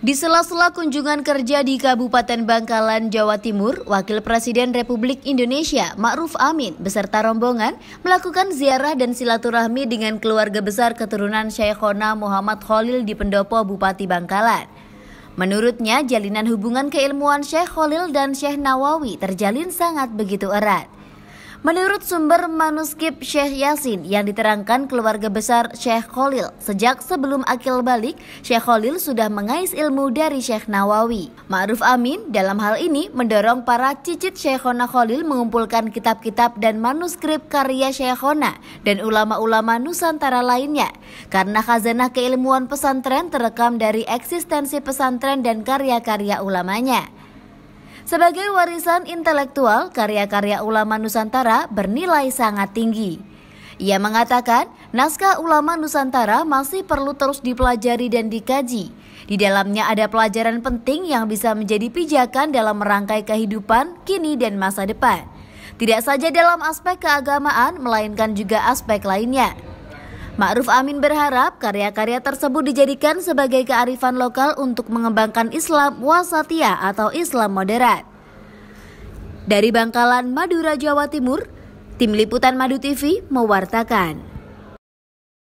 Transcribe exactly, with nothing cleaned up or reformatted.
Di sela-sela kunjungan kerja di Kabupaten Bangkalan, Jawa Timur, Wakil Presiden Republik Indonesia Ma'ruf Amin beserta rombongan melakukan ziarah dan silaturahmi dengan keluarga besar keturunan Syaichona Muhammad Cholil di pendopo Bupati Bangkalan. Menurutnya, jalinan hubungan keilmuan Syekh Cholil dan Syekh Nawawi terjalin sangat begitu erat. Menurut sumber manuskrip Syekh Yasin yang diterangkan keluarga besar Syekh Cholil, sejak sebelum akil balik, Syekh Cholil sudah mengais ilmu dari Syekh Nawawi. Ma'ruf Amin dalam hal ini mendorong para cicit Syekhona Cholil mengumpulkan kitab-kitab dan manuskrip karya Syekhona dan ulama-ulama Nusantara lainnya, karena khazanah keilmuan pesantren terekam dari eksistensi pesantren dan karya-karya ulamanya. Sebagai warisan intelektual, karya-karya ulama Nusantara bernilai sangat tinggi. Ia mengatakan, naskah ulama Nusantara masih perlu terus dipelajari dan dikaji. Di dalamnya ada pelajaran penting yang bisa menjadi pijakan dalam merangkai kehidupan kini dan masa depan. Tidak saja dalam aspek keagamaan, melainkan juga aspek lainnya. Ma'ruf Amin berharap karya-karya tersebut dijadikan sebagai kearifan lokal untuk mengembangkan Islam Wasathiyah atau Islam moderat. Dari Bangkalan, Madura, Jawa Timur, Tim Liputan Madu T V mewartakan.